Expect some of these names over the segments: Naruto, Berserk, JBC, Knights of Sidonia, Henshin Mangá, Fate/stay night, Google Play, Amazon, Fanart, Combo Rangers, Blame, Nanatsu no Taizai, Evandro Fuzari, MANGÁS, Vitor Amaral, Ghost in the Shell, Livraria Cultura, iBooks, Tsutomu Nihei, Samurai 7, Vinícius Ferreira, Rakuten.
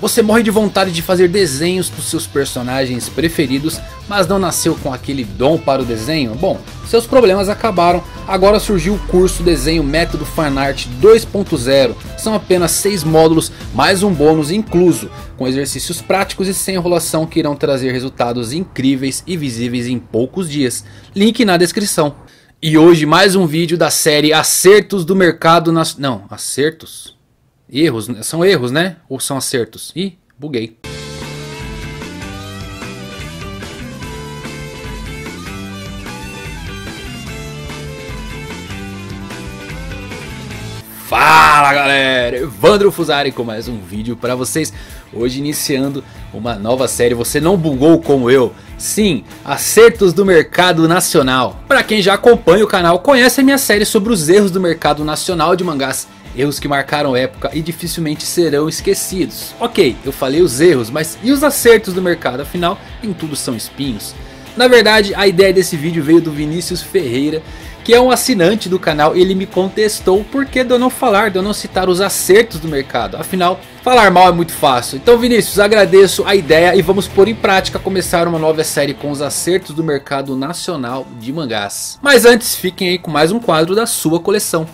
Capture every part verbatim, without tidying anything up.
Você morre de vontade de fazer desenhos dos seus personagens preferidos, mas não nasceu com aquele dom para o desenho? Bom, seus problemas acabaram, agora surgiu o curso Desenho Método Fanart dois ponto zero. São apenas seis módulos, mais um bônus incluso, com exercícios práticos e sem enrolação que irão trazer resultados incríveis e visíveis em poucos dias. Link na descrição. E hoje mais um vídeo da série Acertos do Mercado Nacional. Não, acertos? Erros, são erros, né? Ou são acertos? Ih, buguei. Fala galera, Evandro Fuzari com mais um vídeo pra vocês. Hoje iniciando uma nova série, você não bugou como eu. Sim, acertos do mercado nacional. Pra quem já acompanha o canal, conhece a minha série sobre os erros do mercado nacional de mangás. Erros que marcaram época e dificilmente serão esquecidos. Ok, eu falei os erros, mas e os acertos do mercado? Afinal, nem tudo são espinhos. Na verdade, a ideia desse vídeo veio do Vinícius Ferreira, que é um assinante do canal, e ele me contestou por que de eu não falar, de eu não citar os acertos do mercado. Afinal, falar mal é muito fácil. Então Vinícius, agradeço a ideia e vamos pôr em prática, começar uma nova série com os acertos do mercado nacional de mangás. Mas antes, fiquem aí com mais um quadro da sua coleção.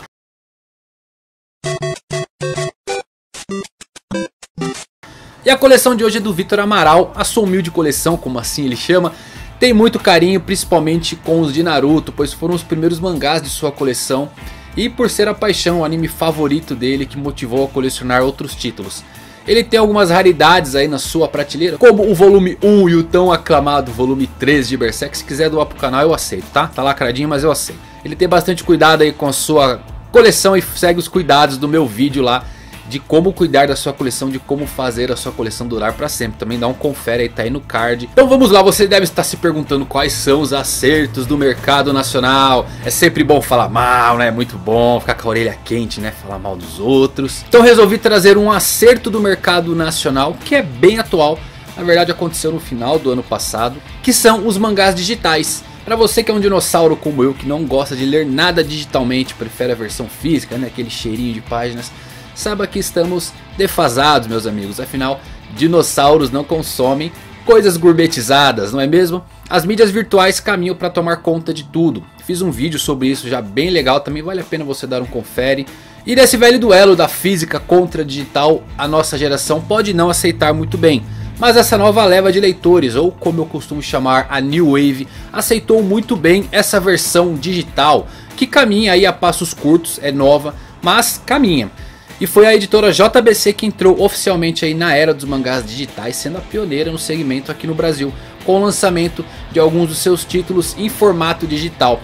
E a coleção de hoje é do Vitor Amaral, a sua humilde coleção, como assim ele chama. Tem muito carinho, principalmente com os de Naruto, pois foram os primeiros mangás de sua coleção. E por ser a paixão, o anime favorito dele, que motivou a colecionar outros títulos. Ele tem algumas raridades aí na sua prateleira, como o volume um e o tão aclamado volume três de Berserk. Se quiser doar pro canal eu aceito, tá? Tá lacradinho, mas eu aceito. Ele tem bastante cuidado aí com a sua coleção e segue os cuidados do meu vídeo lá. De como cuidar da sua coleção, de como fazer a sua coleção durar pra sempre. Também dá um confere aí, tá aí no card. Então vamos lá, você deve estar se perguntando quais são os acertos do mercado nacional. É sempre bom falar mal, né? Muito bom, ficar com a orelha quente, né? Falar mal dos outros. Então resolvi trazer um acerto do mercado nacional, que é bem atual. Na verdade aconteceu no final do ano passado. Que são os mangás digitais. Pra você que é um dinossauro como eu, que não gosta de ler nada digitalmente, prefere a versão física, né? Aquele cheirinho de páginas. Saiba que estamos defasados, meus amigos. Afinal, dinossauros não consomem coisas gourmetizadas, não é mesmo? As mídias virtuais caminham para tomar conta de tudo. Fiz um vídeo sobre isso já bem legal, também vale a pena você dar um confere. E nesse velho duelo da física contra digital, a nossa geração pode não aceitar muito bem. Mas essa nova leva de leitores, ou como eu costumo chamar, a New Wave, aceitou muito bem essa versão digital, que caminha aí a passos curtos, é nova, mas caminha. E foi a editora J B C que entrou oficialmente aí na era dos mangás digitais, sendo a pioneira no segmento aqui no Brasil, com o lançamento de alguns dos seus títulos em formato digital.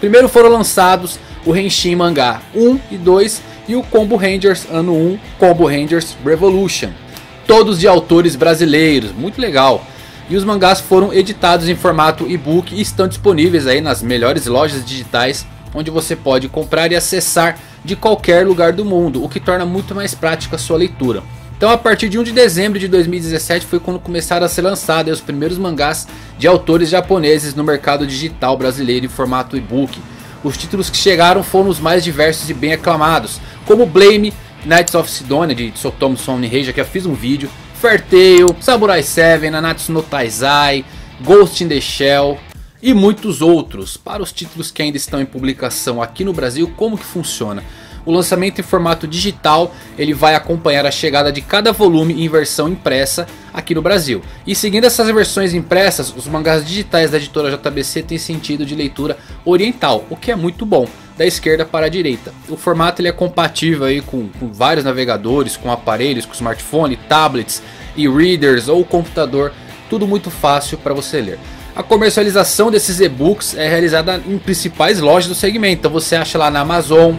Primeiro foram lançados o Henshin Mangá um e dois e o Combo Rangers Ano um, Combo Rangers Revolution, todos de autores brasileiros, muito legal. E os mangás foram editados em formato e-book e estão disponíveis aí nas melhores lojas digitais, onde você pode comprar e acessar de qualquer lugar do mundo, o que torna muito mais prática a sua leitura. Então a partir de um de dezembro de dois mil e dezessete foi quando começaram a ser lançados os primeiros mangás de autores japoneses no mercado digital brasileiro em formato e-book. Os títulos que chegaram foram os mais diversos e bem aclamados, como Blame, Knights of Sidonia de Tsutomu Nihei, já que eu fiz um vídeo, Fate/stay night, Samurai sete, Nanatsu no Taizai, Ghost in the Shell... E muitos outros. Para os títulos que ainda estão em publicação aqui no Brasil, como que funciona? O lançamento em formato digital, ele vai acompanhar a chegada de cada volume em versão impressa aqui no Brasil. E seguindo essas versões impressas, os mangás digitais da editora J B C têm sentido de leitura oriental, o que é muito bom, da esquerda para a direita. O formato ele é compatível aí com, com vários navegadores, com aparelhos, com smartphone, tablets, e-readers ou computador. Tudo muito fácil para você ler. A comercialização desses e-books é realizada em principais lojas do segmento. Então você acha lá na Amazon,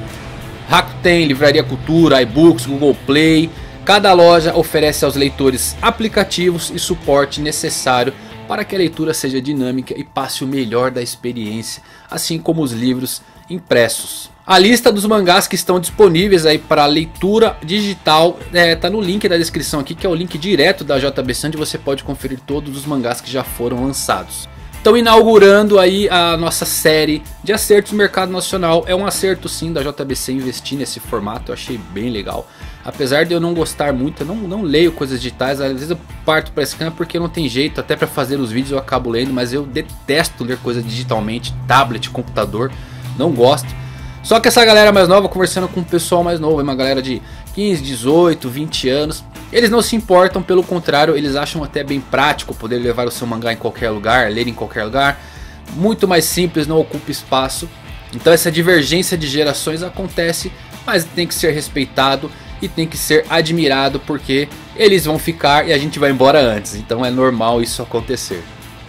Rakuten, Livraria Cultura, iBooks, Google Play. Cada loja oferece aos leitores aplicativos e suporte necessário para que a leitura seja dinâmica e passe o melhor da experiência, assim como os livros impressos. A lista dos mangás que estão disponíveis aí para leitura digital está é, no link da descrição aqui, que é o link direto da J B C, onde você pode conferir todos os mangás que já foram lançados. Então inaugurando aí a nossa série de acertos do mercado nacional, é um acerto sim da J B C investir nesse formato, eu achei bem legal. Apesar de eu não gostar muito, eu não, não leio coisas digitais. Às vezes eu parto para scan porque não tem jeito. Até para fazer os vídeos eu acabo lendo, mas eu detesto ler coisa digitalmente. Tablet, computador, não gosto. Só que essa galera mais nova, conversando com um pessoal mais novo, é uma galera de quinze, dezoito, vinte anos. Eles não se importam, pelo contrário, eles acham até bem prático poder levar o seu mangá em qualquer lugar, ler em qualquer lugar. Muito mais simples, não ocupa espaço. Então essa divergência de gerações acontece, mas tem que ser respeitado e tem que ser admirado, porque eles vão ficar e a gente vai embora antes. Então é normal isso acontecer.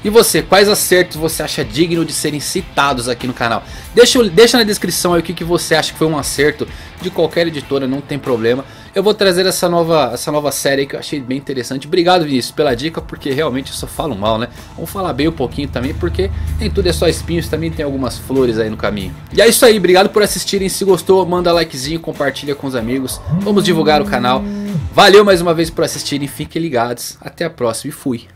E você, quais acertos você acha digno de serem citados aqui no canal? Deixa, deixa na descrição aí o que, que você acha que foi um acerto de qualquer editora, não tem problema. Eu vou trazer essa nova, essa nova série aí que eu achei bem interessante. Obrigado, Vinícius, pela dica, porque realmente eu só falo mal, né? Vamos falar bem um pouquinho também, porque nem tudo é só espinhos, também tem algumas flores aí no caminho. E é isso aí, obrigado por assistirem. Se gostou, manda likezinho, compartilha com os amigos. Vamos divulgar o canal. Valeu mais uma vez por assistirem, fiquem ligados. Até a próxima e fui!